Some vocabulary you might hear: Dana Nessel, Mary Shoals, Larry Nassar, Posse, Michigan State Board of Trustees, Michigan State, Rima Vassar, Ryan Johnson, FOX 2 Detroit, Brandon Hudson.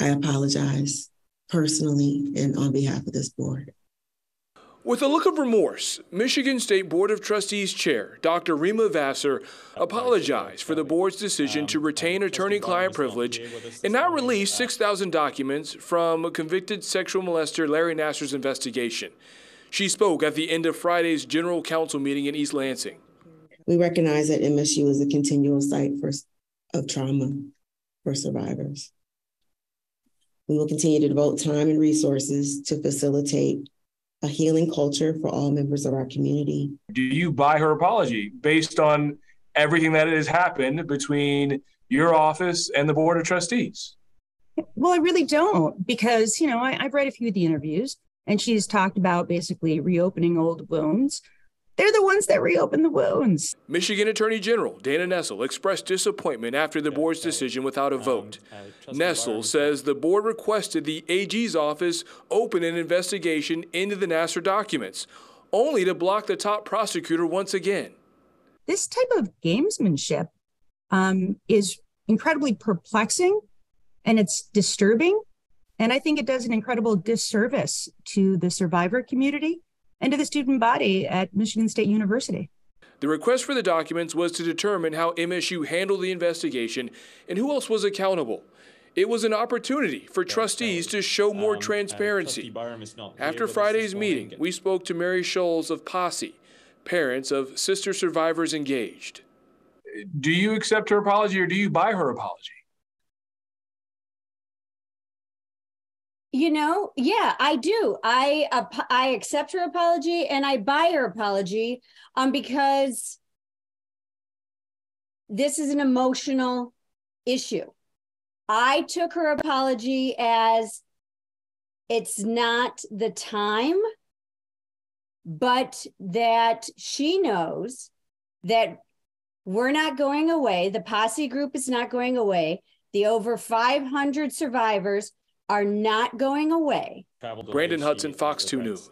I apologize personally and on behalf of this board. With a look of remorse, Michigan State Board of Trustees Chair Dr. Rima Vassar apologized for the board's decision to retain attorney-client privilege and not release 6,000 documents from convicted sexual molester Larry Nassar's investigation. She spoke at the end of Friday's general council meeting in East Lansing. We recognize that MSU is a continual site of trauma for survivors. We will continue to devote time and resources to facilitate a healing culture for all members of our community. Do you buy her apology based on everything that has happened between your office and the Board of Trustees? Well, I really don't, because, you know, I've read a few of the interviews and she's talked about basically reopening old wounds. They're the ones that reopen the wounds. Michigan Attorney General Dana Nessel expressed disappointment after the board's decision without a vote. Nessel says the board requested the AG's office open an investigation into the Nassar documents, only to block the top prosecutor once again. This type of gamesmanship is incredibly perplexing, and it's disturbing, and I think it does an incredible disservice to the survivor community and to the student body at Michigan State University. The request for the documents was to determine how MSU handled the investigation and who else was accountable. It was an opportunity for trustees to show more transparency. After Friday's meeting, we spoke to Mary Shoals of Posse, parents of sister survivors engaged. Do you accept her apology or do you buy her apology? You know, yeah, I do. I accept her apology and I buy her apology because this is an emotional issue. I took her apology as it's not the time, but that she knows that we're not going away. The Posse group is not going away. The over 500 survivors are not going away. Brandon Hudson, Fox 2 News.